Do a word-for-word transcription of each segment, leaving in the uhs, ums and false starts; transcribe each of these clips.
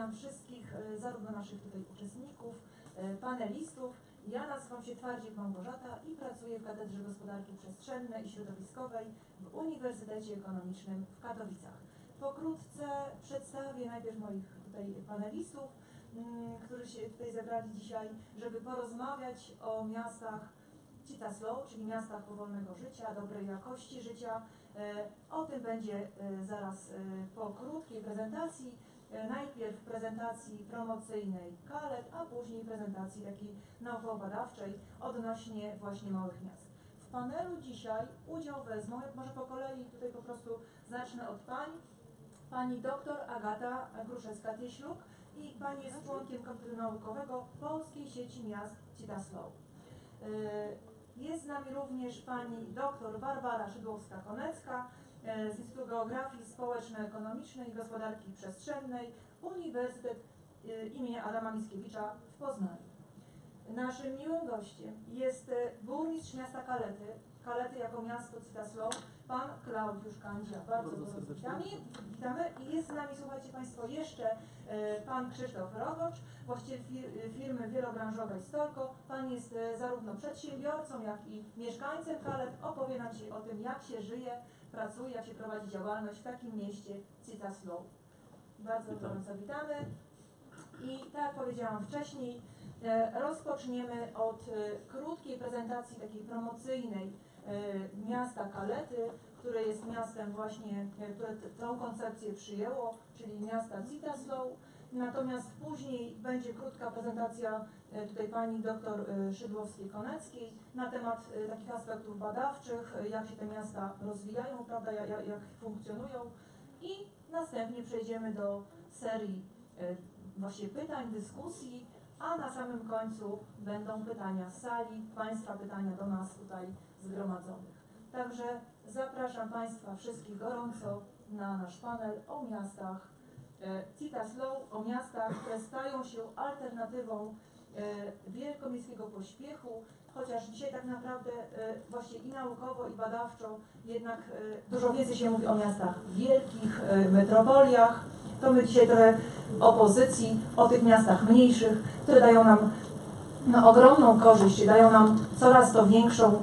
witam wszystkich, zarówno naszych tutaj uczestników, panelistów. Ja nazywam się Twardzik Małgorzata i pracuję w Katedrze Gospodarki Przestrzennej i Środowiskowej w Uniwersytecie Ekonomicznym w Katowicach. Pokrótce przedstawię najpierw moich tutaj panelistów, którzy się tutaj zebrali dzisiaj, żeby porozmawiać o miastach Cittaslow, czyli miastach powolnego życia, dobrej jakości życia. O tym będzie zaraz po krótkiej prezentacji. Najpierw prezentacji promocyjnej Kalet, a później prezentacji takiej naukowo-badawczej odnośnie właśnie małych miast. W panelu dzisiaj udział wezmą, jak może po kolei, tutaj po prostu zacznę od pań, pani doktor Agata Gruszewska-Tieśluk i pani jest członkiem komitetu naukowego Polskiej Sieci Miast Cittaslow. Jest z nami również pani doktor Barbara Szydłowska-Konecka z Instytutu Geografii Społeczno-Ekonomicznej i Gospodarki Przestrzennej, Uniwersytet im. Adama Mickiewicza w Poznaniu. Naszym miłym gościem jest burmistrz miasta Kalety, Kalety jako miasto Cittaslow, pan Klaudiusz Kandzia. Bardzo serdecznie witamy. witamy. I jest z nami, słuchajcie Państwo, jeszcze pan Krzysztof Rogocz, właściciel firmy wielobranżowej Storko. Pan jest zarówno przedsiębiorcą, jak i mieszkańcem Kalet. Opowie nam dzisiaj o tym, jak się żyje, pracuje, jak się prowadzi działalność w takim mieście Cittaslow. Bardzo gorąco witamy. I tak jak powiedziałam wcześniej, rozpoczniemy od krótkiej prezentacji takiej promocyjnej miasta Kalety, które jest miastem właśnie, które tą koncepcję przyjęło, czyli miasta Cittaslow. Natomiast później będzie krótka prezentacja tutaj pani doktor Szydłowskiej-Koneckiej na temat takich aspektów badawczych, jak się te miasta rozwijają, prawda, jak, jak funkcjonują. I następnie przejdziemy do serii właśnie pytań, dyskusji, a na samym końcu będą pytania z sali, Państwa pytania do nas tutaj zgromadzonych. Także zapraszam Państwa wszystkich gorąco na nasz panel o miastach Cittaslow, o miastach, które stają się alternatywą wielkomiejskiego pośpiechu, chociaż dzisiaj tak naprawdę właśnie i naukowo, i badawczo jednak dużo więcej się mówi o miastach wielkich, metropoliach. To my dzisiaj trochę o pozycji, o tych miastach mniejszych, które dają nam no, ogromną korzyść, dają nam coraz to większą,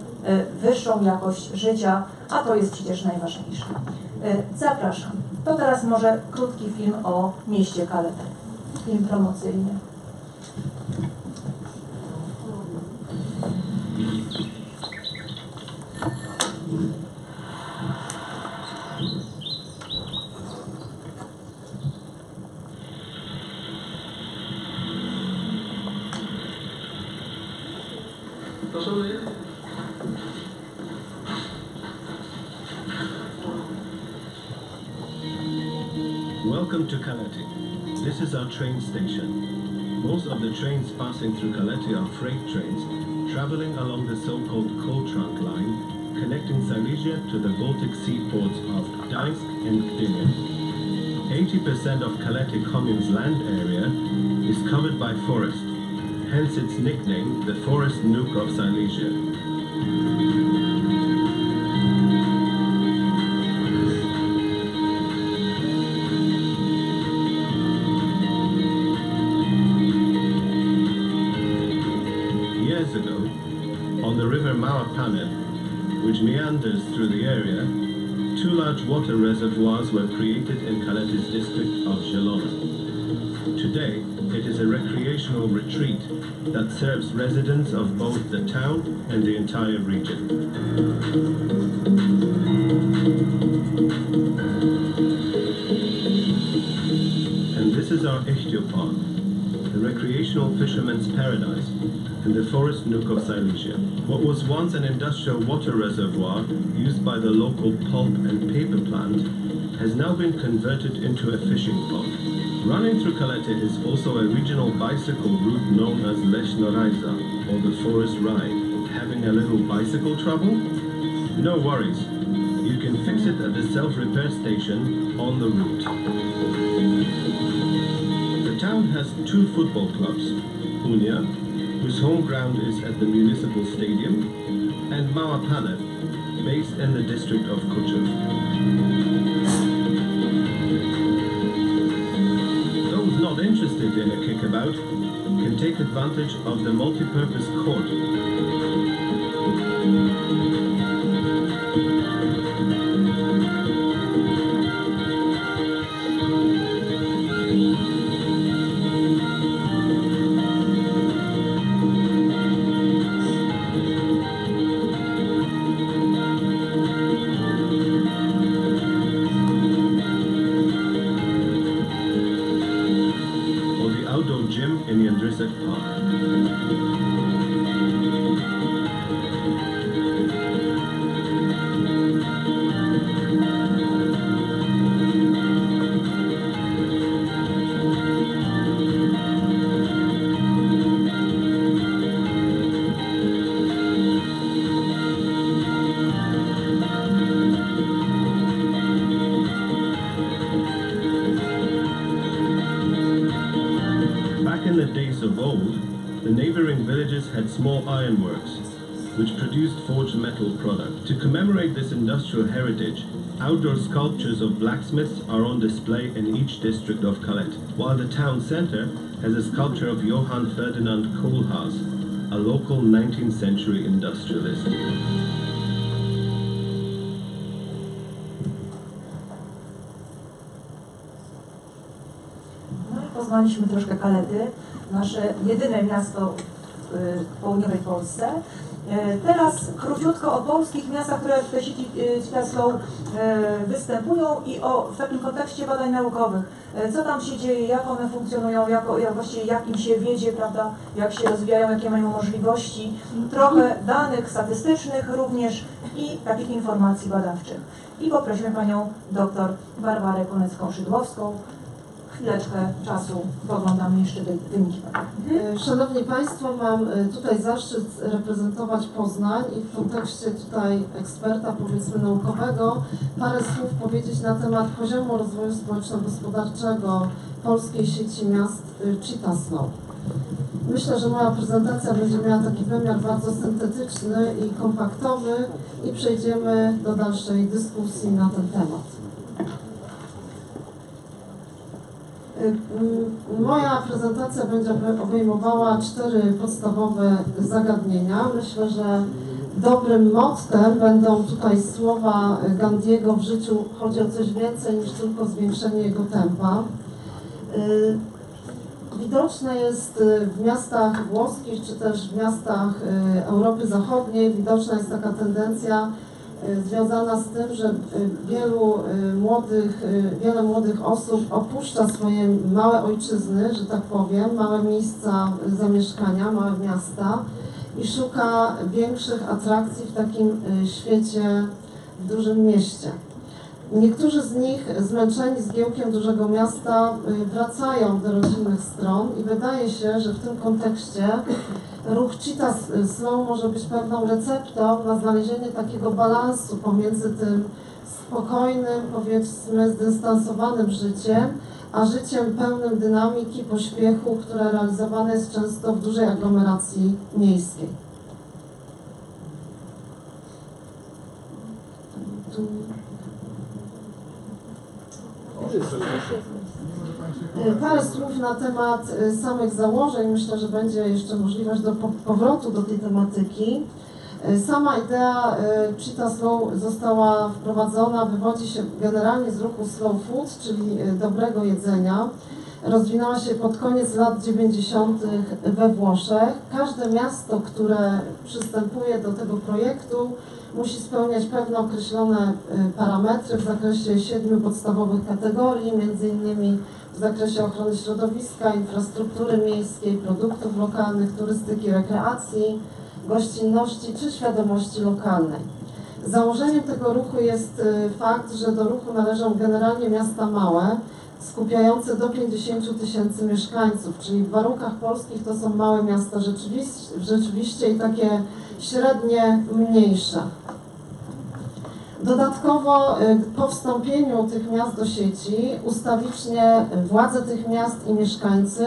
wyższą jakość życia, a to jest przecież najważniejsze. Zapraszam. To teraz może krótki film o mieście Kalety. Film promocyjny. Welcome to Kalety. This is our train station. Most of the trains passing through Kalety are freight trains traveling along the so-called coal trunk line connecting Silesia to the Baltic seaports of Gdańsk and Gdynia. eighty percent of Kalety commune's land area is covered by forest, hence its nickname, the Forest Nook of Silesia. Malapane, which meanders through the area, two large water reservoirs were created in Kalety's district of Jelola. Today, it is a recreational retreat that serves residents of both the town and the entire region. And this is our Ichtyopon, the recreational fisherman's paradise, in the forest nook of Silesia. What was once an industrial water reservoir used by the local pulp and paper plant has now been converted into a fishing pond. Running through Kalety is also a regional bicycle route known as Leśna Rajza, or the forest ride. Having a little bicycle trouble? No worries. You can fix it at the self-repair station on the route. The town has two football clubs, Unia, whose home ground is at the municipal stadium, and Malapane, based in the district of Kuchov. Those not interested in a kickabout can take advantage of the multi-purpose court. Small ironworks, which produced forged metal products. To commemorate this industrial heritage, outdoor sculptures of blacksmiths are on display in each district of Kalety, while the town centre has a sculpture of Johann Ferdinand Kohlhaas, a local nineteenth century industrialist. No i poznaliśmy troszkę Kalety, nasze jedyne miasto w południowej Polsce. Teraz króciutko o polskich miastach, które w tej sieci Cittaslow występują i o, w takim kontekście badań naukowych. Co tam się dzieje, jak one funkcjonują, jak, jak właściwie jak im się wiedzie, prawda, jak się rozwijają, jakie mają możliwości. Trochę danych statystycznych również i takich informacji badawczych. I poprosimy panią doktor Barbarę Konecką-Szydłowską. Chwileczkę czasu, poglądamy jeszcze wyniki. Szanowni Państwo, mam tutaj zaszczyt reprezentować Poznań i w kontekście tutaj eksperta, powiedzmy, naukowego parę słów powiedzieć na temat poziomu rozwoju społeczno-gospodarczego polskiej sieci miast Cittaslow. Myślę, że moja prezentacja będzie miała taki wymiar bardzo syntetyczny i kompaktowy i przejdziemy do dalszej dyskusji na ten temat. Moja prezentacja będzie obejmowała cztery podstawowe zagadnienia. Myślę, że dobrym mottem będą tutaj słowa Gandhiego: w życiu chodzi o coś więcej niż tylko zwiększenie jego tempa. Widoczne jest w miastach włoskich czy też w miastach Europy Zachodniej, widoczna jest taka tendencja związana z tym, że wielu młodych, wiele młodych osób opuszcza swoje małe ojczyzny, że tak powiem, małe miejsca zamieszkania, małe miasta i szuka większych atrakcji w takim świecie, w dużym mieście. Niektórzy z nich, zmęczeni zgiełkiem dużego miasta, wracają do rodzinnych stron i wydaje się, że w tym kontekście ruch Cittaslow może być pewną receptą na znalezienie takiego balansu pomiędzy tym spokojnym, powiedzmy, zdystansowanym życiem, a życiem pełnym dynamiki, pośpiechu, które realizowane jest często w dużej aglomeracji miejskiej. Parę słów na temat samych założeń. Myślę, że będzie jeszcze możliwość do powrotu do tej tematyki. Sama idea Cittaslow została wprowadzona, wywodzi się generalnie z ruchu slow food, czyli dobrego jedzenia. Rozwinęła się pod koniec lat dziewięćdziesiątych we Włoszech. Każde miasto, które przystępuje do tego projektu, musi spełniać pewne określone parametry w zakresie siedmiu podstawowych kategorii, między innymi w zakresie ochrony środowiska, infrastruktury miejskiej, produktów lokalnych, turystyki, rekreacji, gościnności czy świadomości lokalnej. Założeniem tego ruchu jest fakt, że do ruchu należą generalnie miasta małe, skupiające do pięćdziesięciu tysięcy mieszkańców, czyli w warunkach polskich to są małe miasta rzeczywiście, rzeczywiście i takie średnie, mniejsze. Dodatkowo po wstąpieniu tych miast do sieci ustawicznie władze tych miast i mieszkańcy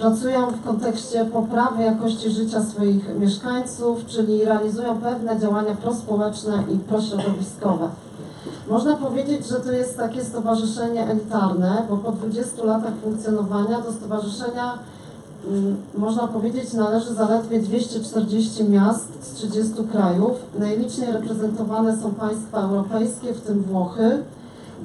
pracują w kontekście poprawy jakości życia swoich mieszkańców, czyli realizują pewne działania prospołeczne i prośrodowiskowe. Można powiedzieć, że to jest takie stowarzyszenie elitarne, bo po dwudziestu latach funkcjonowania do stowarzyszenia, można powiedzieć, należy zaledwie dwieście czterdzieści miast z trzydziestu krajów. Najliczniej reprezentowane są państwa europejskie, w tym Włochy.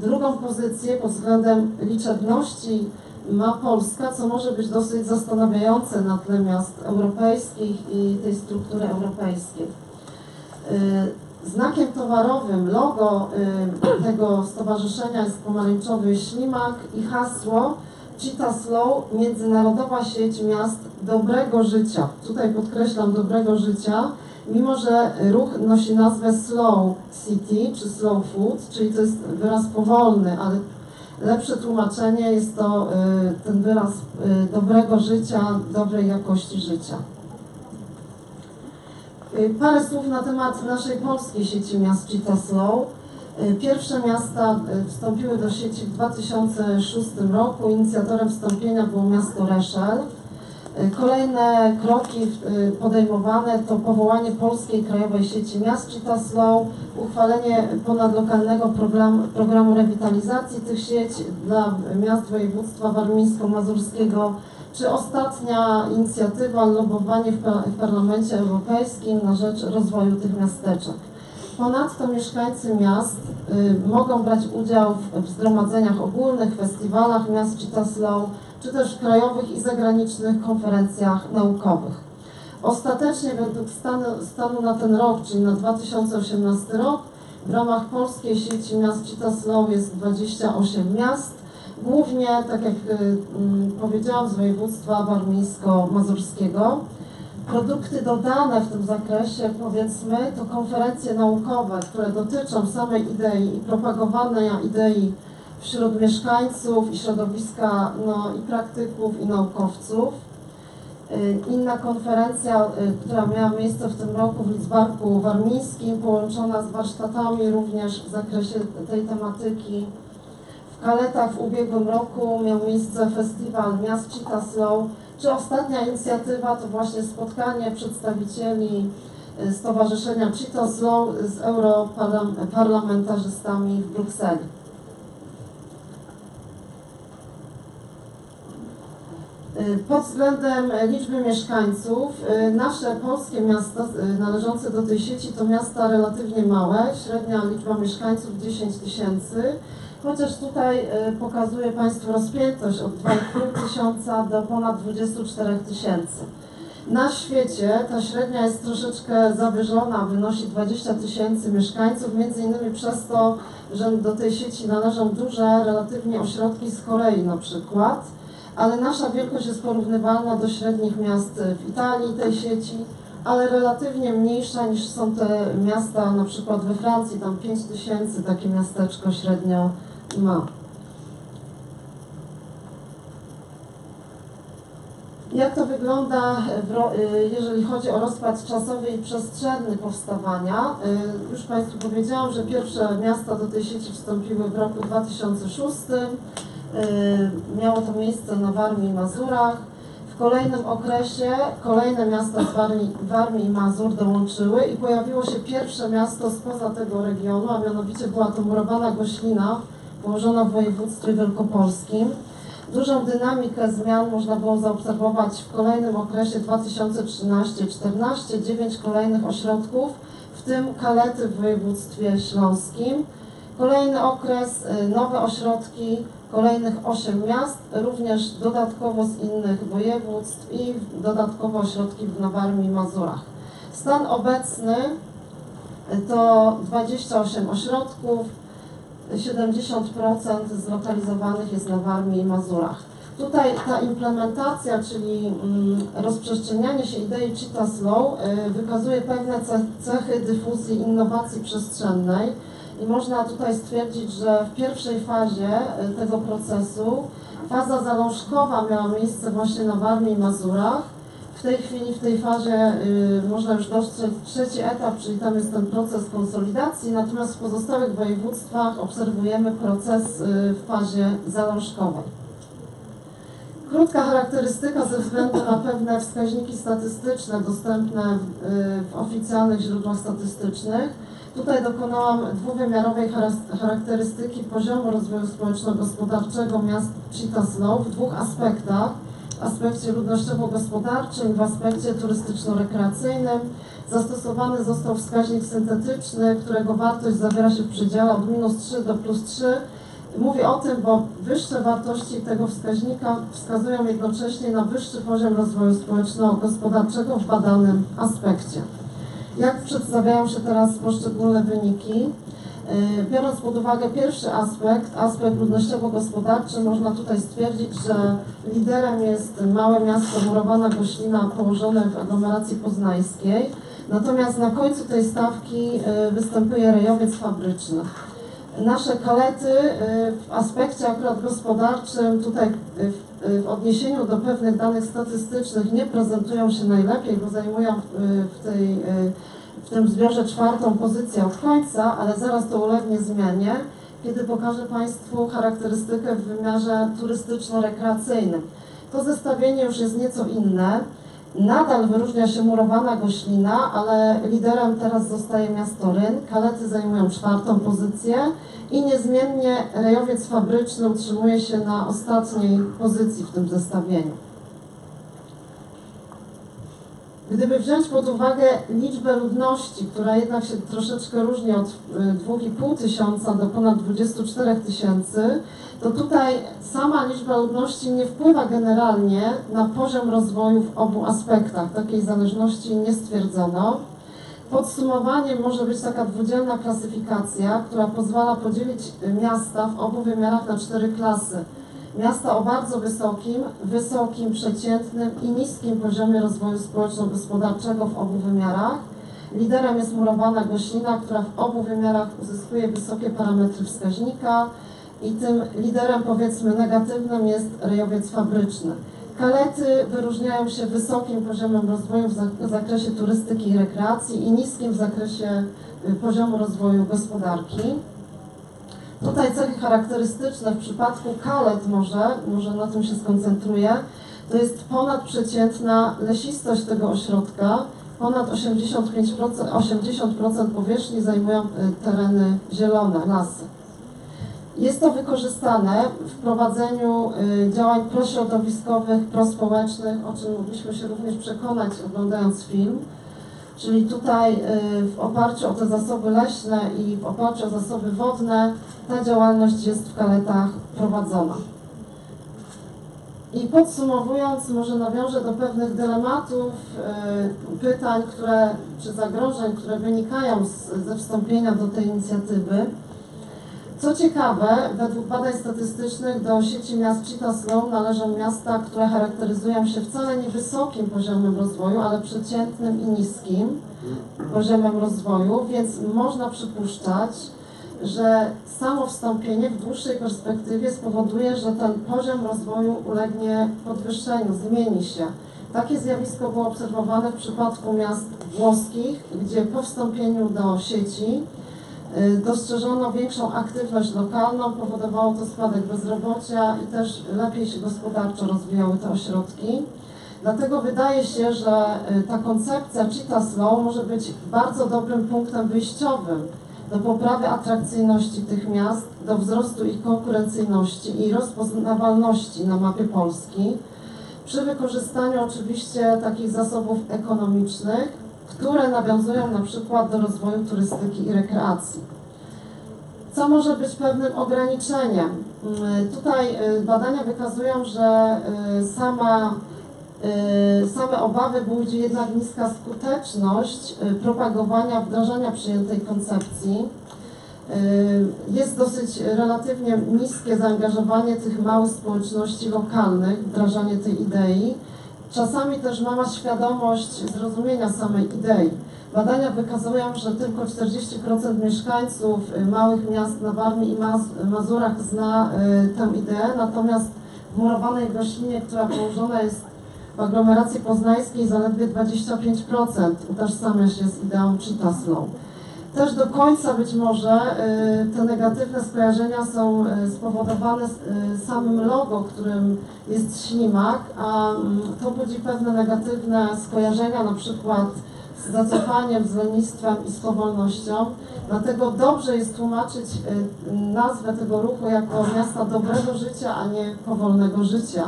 Drugą pozycję pod względem liczebności ma Polska, co może być dosyć zastanawiające na tle miast europejskich i tej struktury europejskiej. Znakiem towarowym, logo tego stowarzyszenia jest pomarańczowy ślimak i hasło Cittaslow, międzynarodowa sieć miast dobrego życia. Tutaj podkreślam dobrego życia, mimo że ruch nosi nazwę Slow City czy Slow Food, czyli to jest wyraz powolny, ale lepsze tłumaczenie jest to ten wyraz dobrego życia, dobrej jakości życia. Parę słów na temat naszej polskiej sieci miast Cittaslow. Pierwsze miasta wstąpiły do sieci w dwa tysiące szóstym roku. Inicjatorem wstąpienia było miasto Reszel. Kolejne kroki podejmowane to powołanie Polskiej Krajowej Sieci Miast Cittaslow, uchwalenie ponadlokalnego programu, programu rewitalizacji tych sieć dla miast województwa warmińsko-mazurskiego, czy ostatnia inicjatywa, lobowanie w Parlamencie Europejskim na rzecz rozwoju tych miasteczek. Ponadto mieszkańcy miast y, mogą brać udział w, w zgromadzeniach ogólnych, festiwalach miast Cittaslow, czy też w krajowych i zagranicznych konferencjach naukowych. Ostatecznie według stanu, stanu na ten rok, czyli na dwa tysiące osiemnasty rok, w ramach polskiej sieci miast Cittaslow jest dwadzieścia osiem miast, głównie, tak jak y, y, powiedziałam, z województwa warmińsko-mazurskiego. Produkty dodane w tym zakresie, powiedzmy, to konferencje naukowe, które dotyczą samej idei i propagowania idei wśród mieszkańców i środowiska, no, i praktyków, i naukowców. Inna konferencja, która miała miejsce w tym roku w Lidzbarku Warmińskim, połączona z warsztatami również w zakresie tej tematyki. W Kaletach w ubiegłym roku miał miejsce festiwal miast Cittaslow. Czy ostatnia inicjatywa to właśnie spotkanie przedstawicieli Stowarzyszenia Cittaslow z europarlamentarzystami w Brukseli. Pod względem liczby mieszkańców nasze polskie miasta należące do tej sieci to miasta relatywnie małe, średnia liczba mieszkańców dziesięć tysięcy. Chociaż tutaj pokazuje Państwu rozpiętość od dwóch i pół tysiąca do ponad dwudziestu czterech tysięcy. Na świecie ta średnia jest troszeczkę zawyżona, wynosi dwadzieścia tysięcy mieszkańców, między innymi przez to, że do tej sieci należą duże relatywnie ośrodki z Korei na przykład, ale nasza wielkość jest porównywalna do średnich miast w Italii tej sieci, ale relatywnie mniejsza niż są te miasta na przykład we Francji, tam pięć tysięcy takie miasteczko średnio ma. Jak to wygląda, jeżeli chodzi o rozkład czasowy i przestrzenny powstawania? Już Państwu powiedziałam, że pierwsze miasta do tej sieci wstąpiły w roku dwa tysiące szóstym. Miało to miejsce na Warmii i Mazurach. W kolejnym okresie kolejne miasta z Warmii, Warmii i Mazur dołączyły i pojawiło się pierwsze miasto spoza tego regionu, a mianowicie była to Murowana Goślina, położona w województwie wielkopolskim. Dużą dynamikę zmian można było zaobserwować w kolejnym okresie dwa tysiące trzynasty do dwa tysiące czternastego, dziewięć kolejnych ośrodków, w tym Kalety w województwie śląskim. Kolejny okres, nowe ośrodki, kolejnych osiem miast, również dodatkowo z innych województw i dodatkowo ośrodki w Warmii i Mazurach. Stan obecny to dwadzieścia osiem ośrodków, siedemdziesiąt procent zlokalizowanych jest na Warmii i Mazurach. Tutaj ta implementacja, czyli rozprzestrzenianie się idei Cittaslow, wykazuje pewne cechy dyfuzji innowacji przestrzennej. I można tutaj stwierdzić, że w pierwszej fazie tego procesu faza zalążkowa miała miejsce właśnie na Warmii i Mazurach. W tej chwili, w tej fazie y, można już dostrzec trzeci etap, czyli tam jest ten proces konsolidacji, natomiast w pozostałych województwach obserwujemy proces y, w fazie zalążkowej. Krótka charakterystyka ze względu na pewne wskaźniki statystyczne dostępne w, y, w oficjalnych źródłach statystycznych. Tutaj dokonałam dwuwymiarowej charakterystyki poziomu rozwoju społeczno-gospodarczego miast Cittaslow w dwóch aspektach. W aspekcie ludnościowo-gospodarczym, w aspekcie turystyczno-rekreacyjnym. Zastosowany został wskaźnik syntetyczny, którego wartość zawiera się w przedziale od minus trzy do plus trzy. Mówię o tym, bo wyższe wartości tego wskaźnika wskazują jednocześnie na wyższy poziom rozwoju społeczno-gospodarczego w badanym aspekcie. Jak przedstawiają się teraz poszczególne wyniki? Biorąc pod uwagę pierwszy aspekt, aspekt ludnościowo-gospodarczy, można tutaj stwierdzić, że liderem jest małe miasto Murowana Goślina położone w aglomeracji poznańskiej. Natomiast na końcu tej stawki występuje Rejowiec Fabryczny. Nasze Kalety w aspekcie akurat gospodarczym, tutaj w odniesieniu do pewnych danych statystycznych nie prezentują się najlepiej, bo zajmują w tej w tym zbiorze czwartą pozycję od końca, ale zaraz to ulegnie zmianie, kiedy pokażę Państwu charakterystykę w wymiarze turystyczno-rekreacyjnym. To zestawienie już jest nieco inne. Nadal wyróżnia się Murowana Goślina, ale liderem teraz zostaje miasto Ryn. Kalety zajmują czwartą pozycję i niezmiennie Rejowiec Fabryczny utrzymuje się na ostatniej pozycji w tym zestawieniu. Gdyby wziąć pod uwagę liczbę ludności, która jednak się troszeczkę różni od dwóch i pół tysiąca do ponad dwudziestu czterech tysięcy, to tutaj sama liczba ludności nie wpływa generalnie na poziom rozwoju w obu aspektach. Takiej zależności nie stwierdzono. Podsumowaniem może być taka dwudzielna klasyfikacja, która pozwala podzielić miasta w obu wymiarach na cztery klasy. Miasta o bardzo wysokim, wysokim, przeciętnym i niskim poziomie rozwoju społeczno-gospodarczego w obu wymiarach. Liderem jest Murowana Goślina, która w obu wymiarach uzyskuje wysokie parametry wskaźnika i tym liderem, powiedzmy, negatywnym jest Rejowiec Fabryczny. Kalety wyróżniają się wysokim poziomem rozwoju w zakresie turystyki i rekreacji i niskim w zakresie poziomu rozwoju gospodarki. Tutaj cechy charakterystyczne w przypadku Kalet może, może na tym się skoncentruję, to jest ponadprzeciętna lesistość tego ośrodka, ponad osiemdziesiąt procent powierzchni zajmują tereny zielone, lasy. Jest to wykorzystane w prowadzeniu działań prośrodowiskowych, prospołecznych, o czym mogliśmy się również przekonać oglądając film. Czyli tutaj w oparciu o te zasoby leśne i w oparciu o zasoby wodne ta działalność jest w Kaletach prowadzona. I podsumowując, może nawiążę do pewnych dylematów, pytań, które, czy zagrożeń, które wynikają z, ze wstąpienia do tej inicjatywy. Co ciekawe, według badań statystycznych do sieci miast Cittaslow należą miasta, które charakteryzują się wcale nie wysokim poziomem rozwoju, ale przeciętnym i niskim poziomem rozwoju, więc można przypuszczać, że samo wstąpienie w dłuższej perspektywie spowoduje, że ten poziom rozwoju ulegnie podwyższeniu, zmieni się. Takie zjawisko było obserwowane w przypadku miast włoskich, gdzie po wstąpieniu do sieci dostrzeżono większą aktywność lokalną, powodowało to spadek bezrobocia i też lepiej się gospodarczo rozwijały te ośrodki. Dlatego wydaje się, że ta koncepcja Cittaslow może być bardzo dobrym punktem wyjściowym do poprawy atrakcyjności tych miast, do wzrostu ich konkurencyjności i rozpoznawalności na mapie Polski, przy wykorzystaniu oczywiście takich zasobów ekonomicznych, które nawiązują na przykład do rozwoju turystyki i rekreacji. Co może być pewnym ograniczeniem? Tutaj badania wykazują, że sama, same obawy budzi jednak niska skuteczność propagowania, wdrażania przyjętej koncepcji. Jest dosyć relatywnie niskie zaangażowanie tych małych społeczności lokalnych w wdrażanie tej idei. Czasami też mała świadomość zrozumienia samej idei. Badania wykazują, że tylko czterdzieści procent mieszkańców małych miast na Warmii i Mazurach zna tę ideę, natomiast w Murowanej Goślinie, która położona jest w aglomeracji poznańskiej, zaledwie dwadzieścia pięć procent utożsamia się z ideą Cittaslow. Też do końca być może te negatywne skojarzenia są spowodowane samym logo, którym jest ślimak, a to budzi pewne negatywne skojarzenia, na przykład z zacofaniem, z lenistwem i z powolnością. Dlatego dobrze jest tłumaczyć nazwę tego ruchu jako miasta dobrego życia, a nie powolnego życia,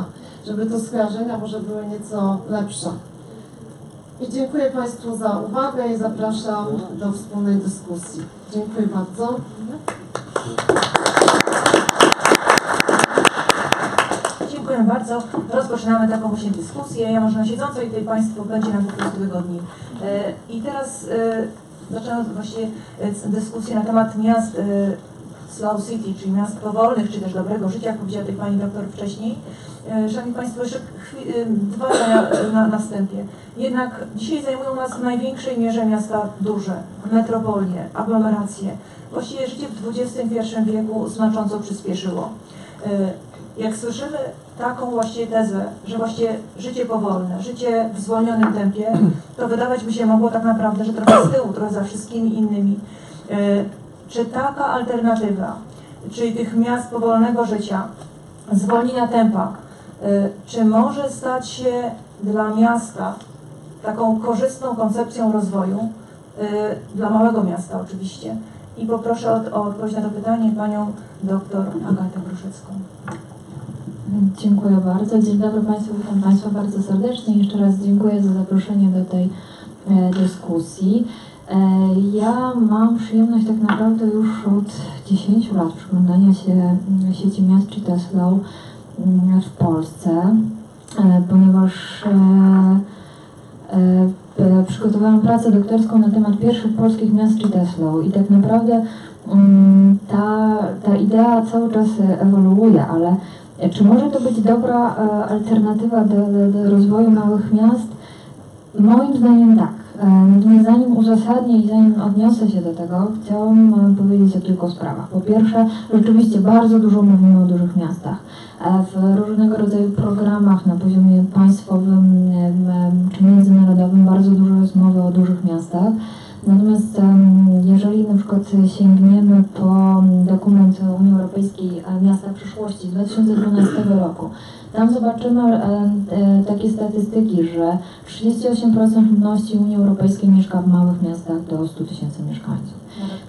żeby te skojarzenia może były nieco lepsze. I dziękuję Państwu za uwagę i zapraszam do wspólnej dyskusji. Dziękuję bardzo. Dziękuję bardzo. Rozpoczynamy taką właśnie dyskusję. Ja może na siedząco i tutaj Państwu będzie nam po prostu wygodniej. I teraz zaczynamy właśnie dyskusję na temat miast slow city, czyli miast powolnych, czy też dobrego życia, jak powiedziała tutaj Pani Doktor wcześniej. Szanowni Państwo, jeszcze dwa na, na wstępie. Jednak dzisiaj zajmują nas w największej mierze miasta duże, metropolie, aglomeracje. Właściwie życie w dwudziestym pierwszym wieku znacząco przyspieszyło. Jak słyszymy taką właśnie tezę, że właśnie życie powolne, życie w zwolnionym tempie, to wydawać by się mogło tak naprawdę, że trochę z tyłu, trochę za wszystkimi innymi. Czy taka alternatywa, czyli tych miast powolnego życia, zwolnienia tempa, czy może stać się dla miasta taką korzystną koncepcją rozwoju, dla małego miasta oczywiście? I poproszę o, o odpowiedź na to pytanie Panią Doktor Agatę Gruszewską. Dziękuję bardzo. Dzień dobry Państwu, witam Państwa bardzo serdecznie. Jeszcze raz dziękuję za zaproszenie do tej dyskusji. Ja mam przyjemność tak naprawdę już od dziesięciu lat przyglądania się sieci miast Cittaslow w Polsce, ponieważ przygotowałam pracę doktorską na temat pierwszych polskich miast Cittaslow i tak naprawdę ta, ta idea cały czas ewoluuje, ale czy może to być dobra alternatywa do, do, do rozwoju małych miast? Moim zdaniem tak. Natomiast zanim uzasadnię i zanim odniosę się do tego, chciałam powiedzieć o kilku sprawach. Po pierwsze, rzeczywiście bardzo dużo mówimy o dużych miastach. W różnego rodzaju programach na poziomie państwowym czy międzynarodowym bardzo dużo jest mowy o dużych miastach. Natomiast jeżeli na przykład sięgniemy po dokument Unii Europejskiej Miasta Przyszłości z dwa tysiące dwunastego roku, tam zobaczymy takie statystyki, że trzydzieści osiem procent ludności Unii Europejskiej mieszka w małych miastach do stu tysięcy mieszkańców.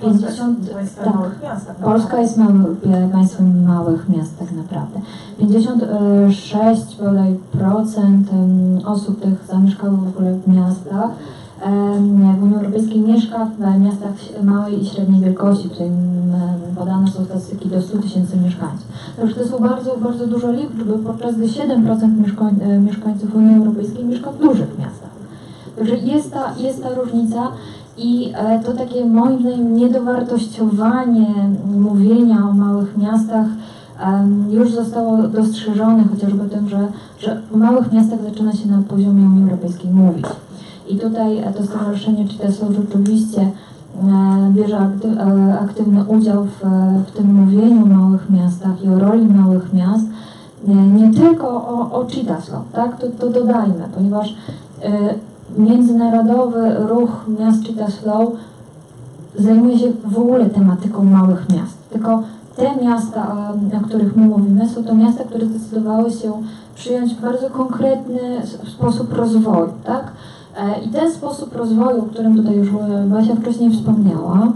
pięćdziesiąt, tak, Polska jest mały, państwem małych miast tak naprawdę. pięćdziesiąt sześć procent osób tych zamieszkałych w ogóle w miastach w Unii Europejskiej mieszka w miastach małej i średniej wielkości, tutaj podane są statystyki do stu tysięcy mieszkańców. Także to są bardzo, bardzo dużo liczby, podczas gdy siedem procent mieszkań, mieszkańców Unii Europejskiej mieszka w dużych miastach. Także jest ta, jest ta różnica i to takie moim zdaniem niedowartościowanie mówienia o małych miastach już zostało dostrzeżone chociażby tym, że, że o małych miastach zaczyna się na poziomie Unii Europejskiej mówić. I tutaj to stowarzyszenie Cittaslow rzeczywiście bierze aktywny udział w, w tym mówieniu o małych miastach i o roli małych miast, nie tylko o, o Cittaslow, tak? To, to dodajmy, ponieważ międzynarodowy ruch miast Cittaslow zajmuje się w ogóle tematyką małych miast, tylko te miasta, o których my mówimy, są to miasta, które zdecydowały się przyjąć bardzo konkretny sposób rozwoju, tak? I ten sposób rozwoju, o którym tutaj już Basia wcześniej wspomniała,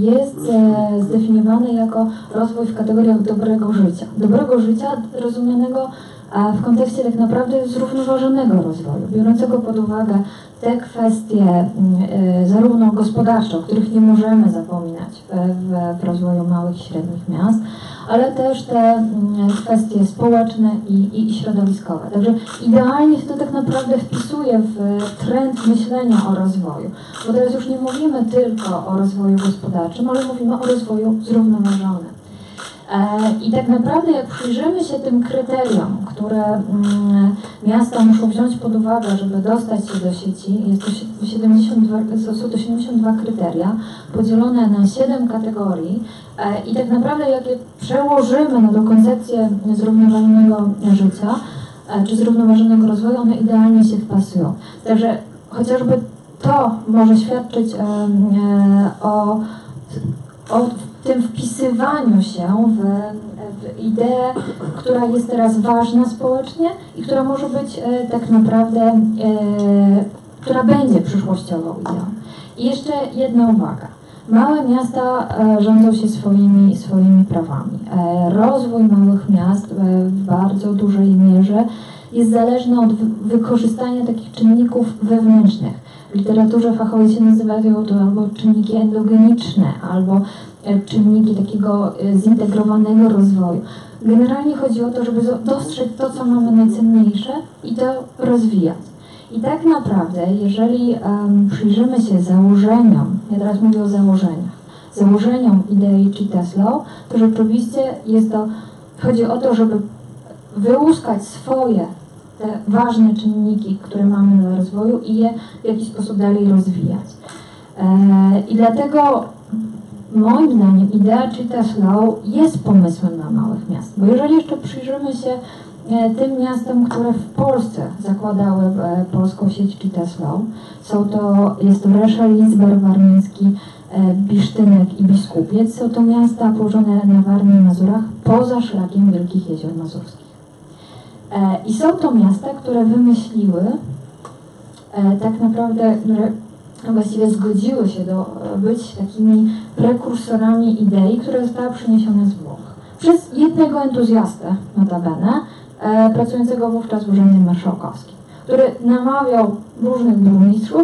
jest zdefiniowany jako rozwój w kategoriach dobrego życia. Dobrego życia rozumianego w kontekście tak naprawdę zrównoważonego rozwoju, biorącego pod uwagę te kwestie zarówno gospodarcze, o których nie możemy zapominać w, w rozwoju małych i średnich miast, ale też te kwestie społeczne i, i środowiskowe. Także idealnie się to tak naprawdę wpisuje w trend myślenia o rozwoju, bo teraz już nie mówimy tylko o rozwoju gospodarczym, ale mówimy o rozwoju zrównoważonym. I tak naprawdę jak przyjrzymy się tym kryteriom, które miasta muszą wziąć pod uwagę, żeby dostać się do sieci, jest to siedemdziesiąt dwa, są to siedemdziesiąt dwa kryteria podzielone na siedem kategorii i tak naprawdę jak je przełożymy na tą koncepcję zrównoważonego życia czy zrównoważonego rozwoju, one idealnie się wpasują. Także chociażby to może świadczyć o, o tym wpisywaniu się w, w ideę, która jest teraz ważna społecznie i która może być e, tak naprawdę e, która będzie przyszłościową Unią. I jeszcze jedna uwaga. Małe miasta rządzą się swoimi, swoimi prawami. Rozwój małych miast w bardzo dużej mierze jest zależny od wykorzystania takich czynników wewnętrznych. W literaturze fachowej się nazywają to albo czynniki endogeniczne, albo czynniki takiego zintegrowanego rozwoju. Generalnie chodzi o to, żeby dostrzec to, co mamy najcenniejsze i to rozwijać. I tak naprawdę, jeżeli um, przyjrzymy się założeniom, ja teraz mówię o założeniach, założeniom idei Cittaslow, to rzeczywiście jest to, chodzi o to, żeby wyłuskać swoje te ważne czynniki, które mamy na rozwoju i je w jakiś sposób dalej rozwijać. E, I dlatego moim zdaniem idea Cittaslow jest pomysłem dla małych miast, bo jeżeli jeszcze przyjrzymy się tym miastom, które w Polsce zakładały polską sieć Cittaslow, są to, jest to Reszel, Lidzbark Warmiński, Bisztynek i Biskupiec. Są to miasta położone na Warmii i Mazurach poza szlakiem Wielkich Jezior Mazurskich. I są to miasta, które wymyśliły, tak naprawdę, które właściwie zgodziły się do być takimi prekursorami idei, która została przyniesiona z Włoch. Przez jednego entuzjastę, notabene, pracującego wówczas w Urzędzie Marszałkowskim, który namawiał różnych burmistrzów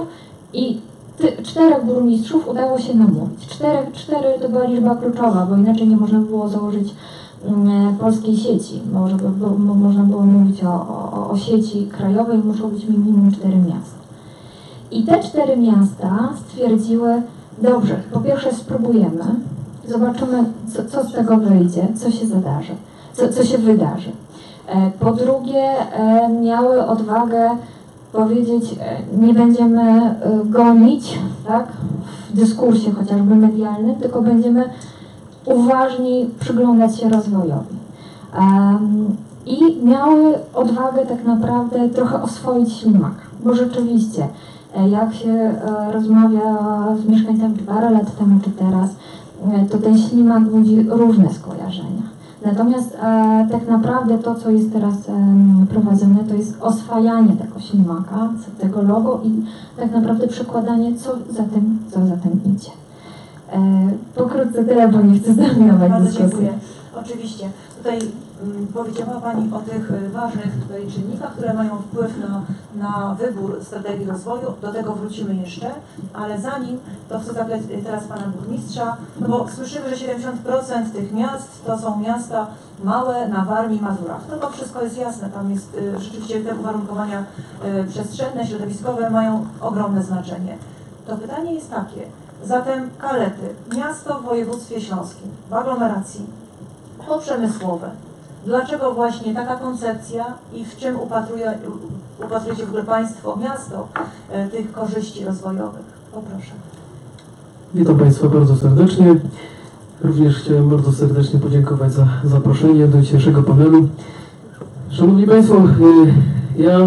i ty, czterech burmistrzów udało się namówić. Czterech, cztery to była liczba kluczowa, bo inaczej nie można było założyć mm, polskiej sieci. Może, bo, bo, można było mówić o, o, o sieci krajowej, muszą być minimum cztery miasta. I te cztery miasta stwierdziły, dobrze, po pierwsze spróbujemy, zobaczymy, co, co z tego wyjdzie, co się zadarzy, co, co się wydarzy. Po drugie, miały odwagę powiedzieć, nie będziemy gonić, tak, w dyskursie chociażby medialnym, tylko będziemy uważniej przyglądać się rozwojowi. I miały odwagę tak naprawdę trochę oswoić ślimak, bo rzeczywiście, jak się rozmawia z mieszkańcami parę lat temu czy teraz, to ten ślimak budzi różne skojarzenia. Natomiast e, tak naprawdę to, co jest teraz e, prowadzone, to jest oswajanie tego ślimaka, tego logo i tak naprawdę przekładanie, co za tym, co za tym idzie. E, pokrótce tyle, bo nie chcę zdominować dyskusji. Bardzo dziękuję. Oczywiście. Tutaj m, powiedziała Pani o tych ważnych tutaj czynnikach, które mają wpływ na, na wybór strategii rozwoju. Do tego wrócimy jeszcze, ale zanim to chcę zapytać teraz Pana Burmistrza, no bo słyszymy, że siedemdziesiąt procent tych miast to są miasta małe na Warmii i Mazurach. No to wszystko jest jasne, tam jest y, rzeczywiście te uwarunkowania y, przestrzenne, środowiskowe mają ogromne znaczenie. To pytanie jest takie, zatem Kalety, miasto w województwie śląskim, w aglomeracji, poprzemysłowe. Dlaczego właśnie taka koncepcja i w czym upatruje, upatrujecie w ogóle Państwo, miasto, tych korzyści rozwojowych? Poproszę. Witam Państwa bardzo serdecznie. Również chciałem bardzo serdecznie podziękować za zaproszenie do dzisiejszego panelu. Szanowni Państwo, ja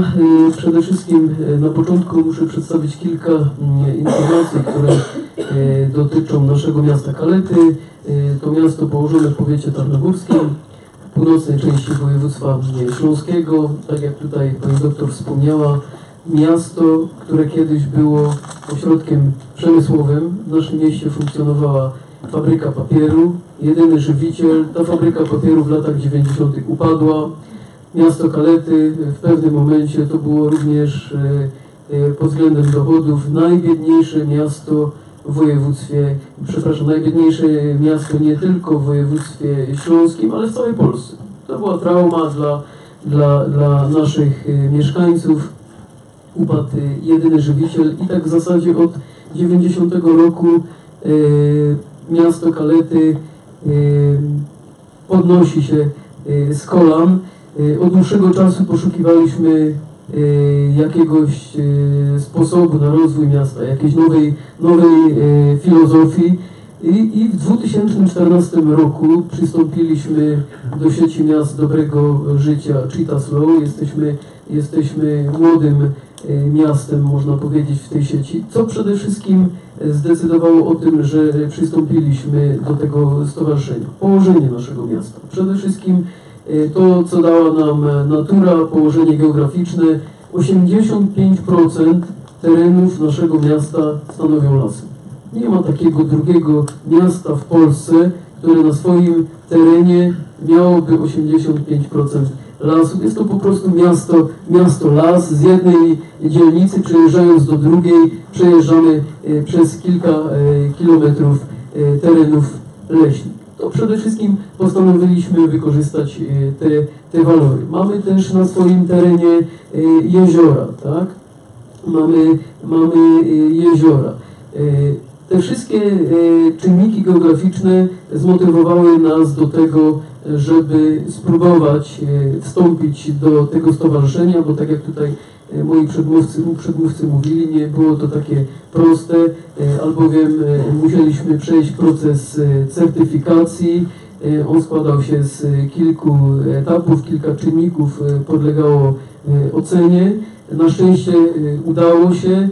przede wszystkim na początku muszę przedstawić kilka informacji, które dotyczą naszego miasta Kalety. To miasto położone w powiecie tarnogórskim, w północnej części województwa śląskiego. Tak jak tutaj pani doktor wspomniała, miasto, które kiedyś było ośrodkiem przemysłowym. W naszym mieście funkcjonowała fabryka papieru, jedyny żywiciel. Ta fabryka papieru w latach dziewięćdziesiątych upadła. Miasto Kalety w pewnym momencie to było również pod względem dochodów najbiedniejsze miasto w województwie, przepraszam, najbiedniejsze miasto nie tylko w województwie śląskim, ale w całej Polsce. To była trauma dla, dla, dla naszych mieszkańców. Upadł jedyny żywiciel i tak w zasadzie od dziewięćdziesiątego roku e, miasto Kalety e, podnosi się e, z kolan. E, od dłuższego czasu poszukiwaliśmy jakiegoś sposobu na rozwój miasta, jakiejś nowej, nowej filozofii I, i w dwa tysiące czternastym roku przystąpiliśmy do sieci miast dobrego życia Cittaslow. Jesteśmy, jesteśmy młodym miastem, można powiedzieć, w tej sieci, co przede wszystkim zdecydowało o tym, że przystąpiliśmy do tego stowarzyszenia. Położenie naszego miasta. Przede wszystkim to, co dała nam natura, położenie geograficzne. osiemdziesiąt pięć procent terenów naszego miasta stanowią lasy. Nie ma takiego drugiego miasta w Polsce, które na swoim terenie miałoby osiemdziesiąt pięć procent lasów. Jest to po prostu miasto, miasto las. Z jednej dzielnicy przejeżdżając do drugiej przejeżdżamy przez kilka kilometrów terenów leśnych. To przede wszystkim postanowiliśmy wykorzystać te, te walory. Mamy też na swoim terenie jeziora, tak? Mamy, mamy jeziora. Te wszystkie czynniki geograficzne zmotywowały nas do tego, żeby spróbować wstąpić do tego stowarzyszenia, bo tak jak tutaj moi przedmówcy, przedmówcy mówili, nie było to takie proste, albowiem musieliśmy przejść proces certyfikacji. On składał się z kilku etapów, kilka czynników podlegało ocenie. Na szczęście udało się.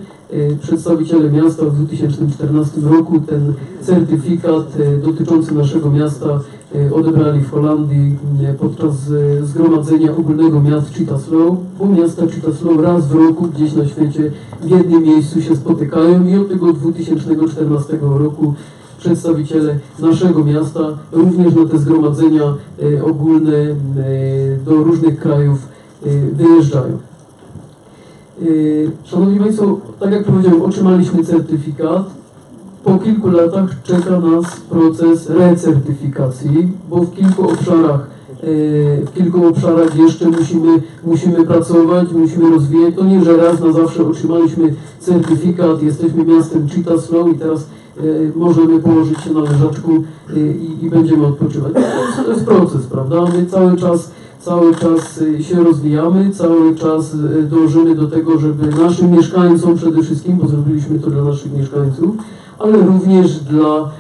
Przedstawiciele miasta w dwa tysiące czternastym roku ten certyfikat dotyczący naszego miasta odebrali w Holandii podczas Zgromadzenia Ogólnego Miast Cittaslow, bo miasta Cittaslow raz w roku gdzieś na świecie w jednym miejscu się spotykają i od tego dwa tysiące czternastego roku przedstawiciele naszego miasta również na te zgromadzenia ogólne do różnych krajów wyjeżdżają. Szanowni Państwo, tak jak powiedziałem, otrzymaliśmy certyfikat. Po kilku latach czeka nas proces recertyfikacji, bo w kilku obszarach, w kilku obszarach jeszcze musimy, musimy pracować, musimy rozwijać. To nie, że raz na zawsze otrzymaliśmy certyfikat, jesteśmy miastem Cittaslow i teraz możemy położyć się na leżaczku i, i będziemy odpoczywać. To jest, to jest proces, prawda? My cały czas Cały czas się rozwijamy, cały czas dążymy do tego, żeby naszym mieszkańcom przede wszystkim, bo zrobiliśmy to dla naszych mieszkańców, ale również dla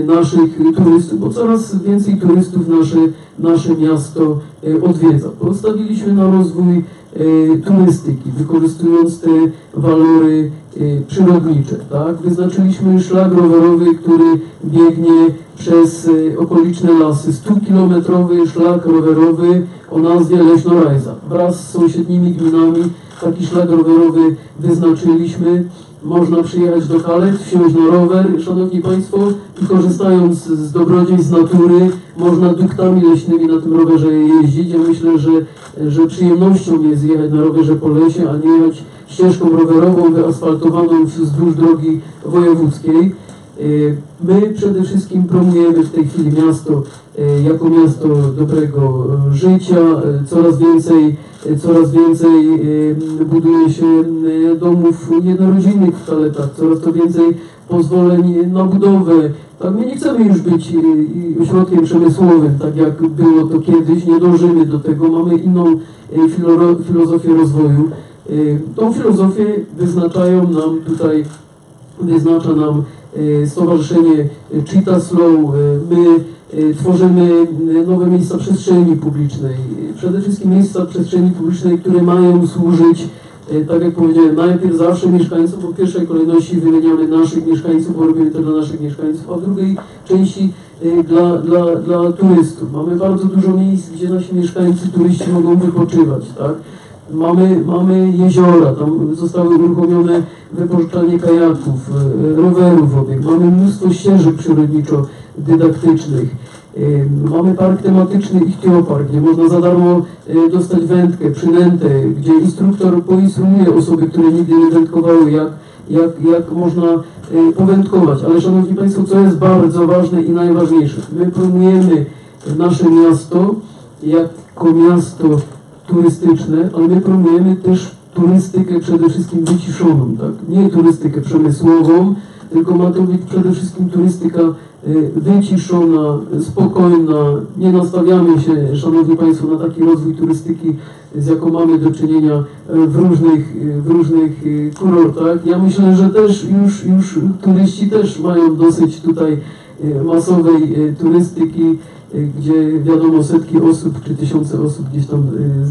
e, naszych turystów, bo coraz więcej turystów nasze, nasze miasto e, odwiedza. Postawiliśmy na rozwój e, turystyki, wykorzystując te walory e, przyrodnicze. Tak? Wyznaczyliśmy szlak rowerowy, który biegnie przez okoliczne lasy, stukilometrowy szlak rowerowy o nazwie Leśna Rajza. Wraz z sąsiednimi gminami taki szlak rowerowy wyznaczyliśmy. Można przyjechać do Kalet, wsiąść na rower, Szanowni Państwo, i korzystając z dobrodziejstw natury, można duktami leśnymi na tym rowerze jeździć. Ja myślę, że, że przyjemnością jest jechać na rowerze po lesie, a nie jechać ścieżką rowerową wyasfaltowaną wzdłuż drogi wojewódzkiej. My przede wszystkim promujemy w tej chwili miasto jako miasto dobrego życia. Coraz więcej, coraz więcej buduje się domów jednorodzinnych w Kaletach, coraz to więcej pozwoleń na budowę. My nie chcemy już być ośrodkiem przemysłowym, tak jak było to kiedyś, nie dążymy do tego, mamy inną filo- filozofię rozwoju. Tą filozofię wyznaczają nam tutaj, wyznacza nam Stowarzyszenie Cittaslow. My tworzymy nowe miejsca przestrzeni publicznej. Przede wszystkim miejsca przestrzeni publicznej, które mają służyć, tak jak powiedziałem, najpierw zawsze mieszkańcom, bo w pierwszej kolejności wymieniamy naszych mieszkańców, bo robimy to dla naszych mieszkańców, a w drugiej części dla, dla, dla turystów. Mamy bardzo dużo miejsc, gdzie nasi mieszkańcy, turyści mogą wypoczywać, tak? Mamy, mamy jeziora, tam zostały uruchomione wypożyczalnie kajaków, rowerów w obieg. Mamy mnóstwo ścieżek przyrodniczo-dydaktycznych. Mamy park tematyczny Ichtyopon, gdzie można za darmo dostać wędkę, przynętę, gdzie instruktor poinstruuje osoby, które nigdy nie wędkowały, jak, jak, jak można powędkować. Ale Szanowni Państwo, co jest bardzo ważne i najważniejsze, my promujemy nasze miasto jako miasto turystyczne, ale my promujemy też turystykę przede wszystkim wyciszoną, tak? Nie turystykę przemysłową, tylko ma to być przede wszystkim turystyka wyciszona, spokojna. Nie nastawiamy się, Szanowni Państwo, na taki rozwój turystyki, z jaką mamy do czynienia w różnych, w różnych kurortach. Ja myślę, że też już, już turyści też mają dosyć tutaj masowej turystyki, gdzie wiadomo setki osób czy tysiące osób gdzieś tam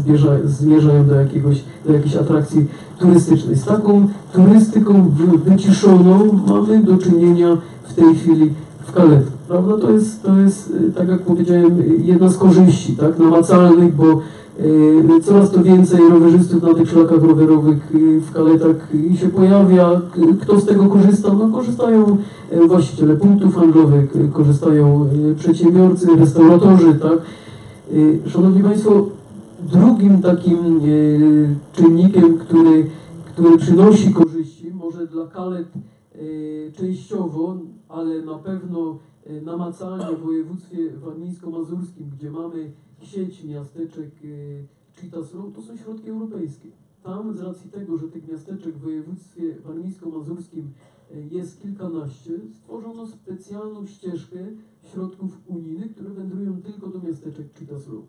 zmierza, zmierzają do, jakiegoś, do jakiejś atrakcji turystycznej. Z taką turystyką wyciszoną mamy do czynienia w tej chwili w Kaletach, prawda? To jest, to jest, tak jak powiedziałem, jedna z korzyści, tak, namacalnych, bo Coraz to więcej rowerzystów na tych szlakach rowerowych w Kaletach się pojawia. Kto z tego korzysta? No, korzystają właściciele punktów handlowych, korzystają przedsiębiorcy, restauratorzy, tak? Szanowni Państwo, drugim takim czynnikiem, który, który przynosi korzyści, może dla Kalet częściowo, ale na pewno namacalnie w województwie warmińsko-mazurskim, gdzie mamy sieć miasteczek Cittaslow, to są środki europejskie. Tam z racji tego, że tych miasteczek w województwie warmińsko-mazurskim jest kilkanaście, stworzono specjalną ścieżkę środków unijnych, które wędrują tylko do miasteczek Cittaslow.